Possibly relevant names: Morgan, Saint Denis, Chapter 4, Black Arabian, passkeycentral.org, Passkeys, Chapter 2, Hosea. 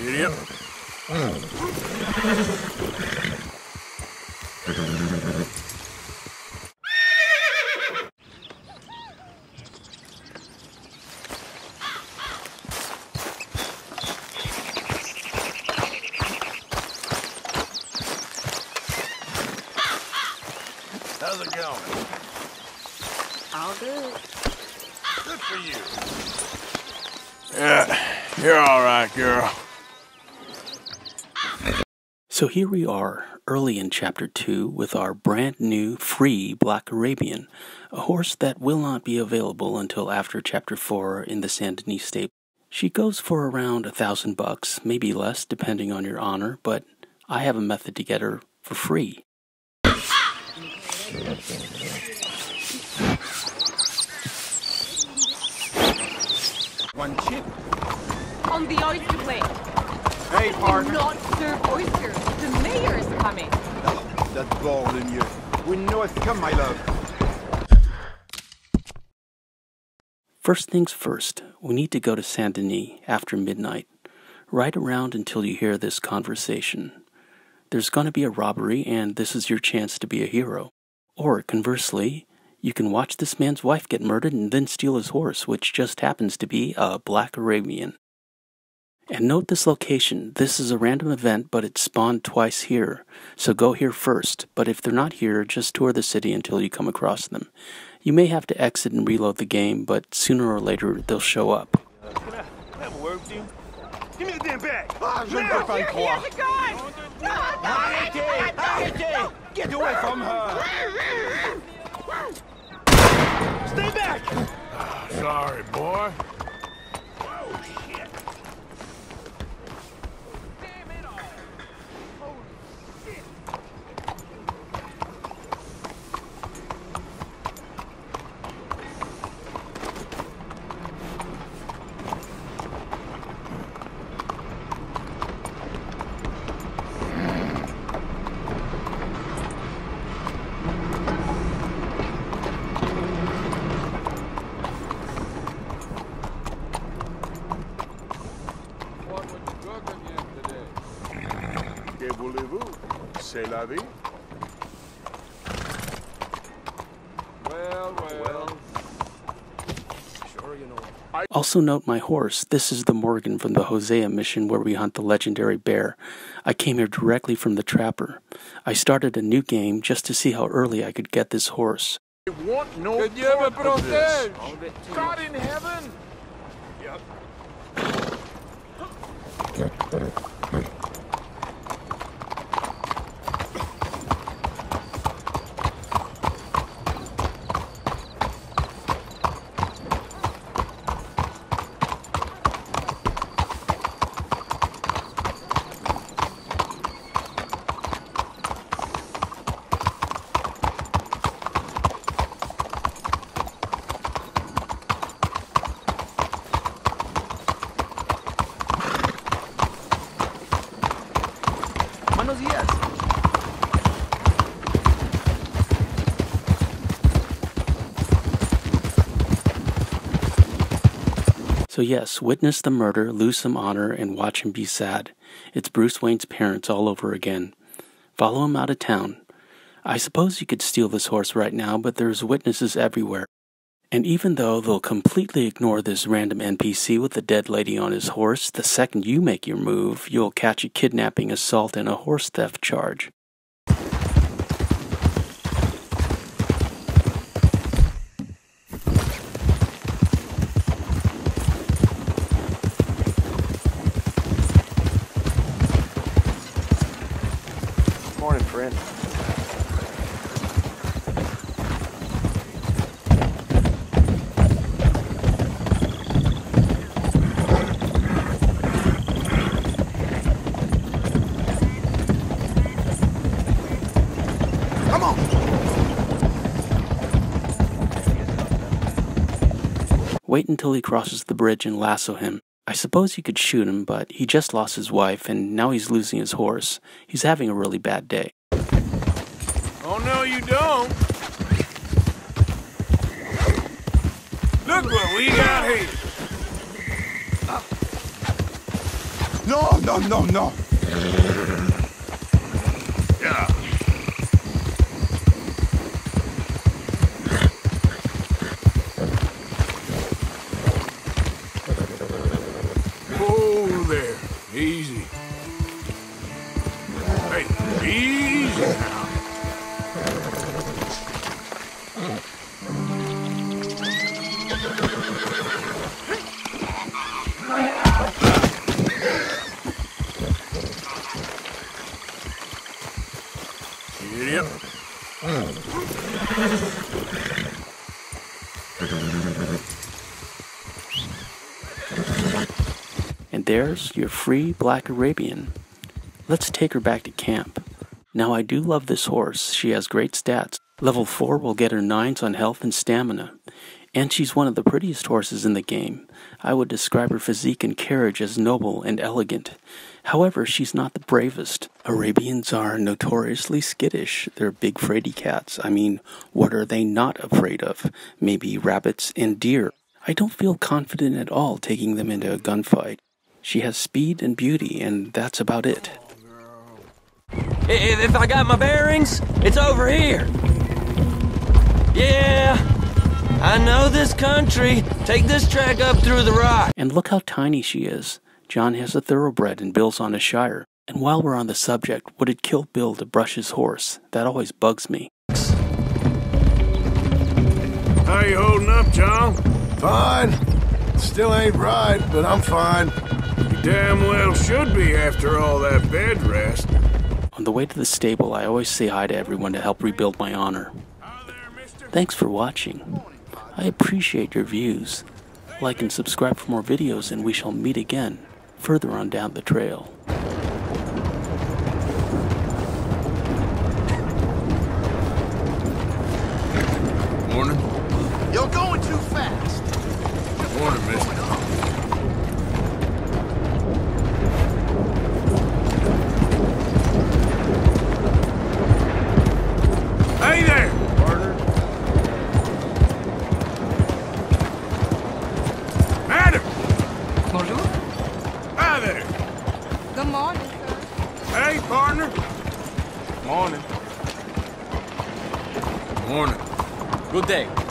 Yep. How's it going? All good. Good for you. Yeah, you're all right, girl. So here we are, early in Chapter 2, with our brand new, free Black Arabian, a horse that will not be available until after Chapter 4 in the Saint Denis stable. She goes for around $1,000 bucks, maybe less, depending on your honor, but I have a method to get her for free. One chip. On the oyster plate. Hey, partner. Do not serve oysters. The mayor is coming. That ball in you. We know it's come, my love. First things first, we need to go to Saint Denis after midnight. Right around until you hear this conversation. There's going to be a robbery, and this is your chance to be a hero. Or, conversely, you can watch this man's wife get murdered and then steal his horse, which just happens to be a Black Arabian. And note this location. This is a random event, but it's spawned twice here. So go here first, but if they're not here, just tour the city until you come across them. You may have to exit and reload the game, but sooner or later, they'll show up. Can I have a word with you? Give me the damn bag! Ah, je ne peux pas y croire! Arrêtez! Arrêtez! Get away from her! Stay back! Oh, sorry, boy. C'est la vie. Well. Sure, you know. Also note my horse. This is the Morgan from the Hosea mission where we hunt the legendary bear. I came here directly from the trapper. I started a new game just to see how early I could get this horse. Want no could you ever protege? God in heaven! Yep. So yes, witness the murder, lose some honor, and watch him be sad. It's Bruce Wayne's parents all over again. Follow him out of town. I suppose you could steal this horse right now, but there's witnesses everywhere. And even though they'll completely ignore this random NPC with a dead lady on his horse, the second you make your move, you'll catch a kidnapping, assault, and a horse theft charge. Wait until he crosses the bridge and lasso him. I suppose you could shoot him, but he just lost his wife, and now he's losing his horse. He's having a really bad day. Oh, no, you don't. Look what we got here. No. Yeah. Oh, there. Easy. Hey, easy now. Yep. And there's your free Black Arabian. Let's take her back to camp. Now I do love this horse. She has great stats. Level 4 will get her 9s on health and stamina. And she's one of the prettiest horses in the game. I would describe her physique and carriage as noble and elegant. However, she's not the bravest. Arabians are notoriously skittish. They're big fraidy cats. I mean, what are they not afraid of? Maybe rabbits and deer. I don't feel confident at all taking them into a gunfight. She has speed and beauty, and that's about it. If I got my bearings, it's over here. Yeah, I know this country. Take this track up through the rock. And look how tiny she is. John has a thoroughbred and Bill's on a shire. And while we're on the subject, would it kill Bill to brush his horse? That always bugs me. How you holding up, John? Fine. Still ain't right, but I'm fine. You damn well should be after all that bed rest. On the way to the stable, I always say hi to everyone to help rebuild my honor. Thanks for watching. I appreciate your views. Like and subscribe for more videos, and we shall meet again further on down the trail. Morning. You're going too fast. Morning, mister. Good day.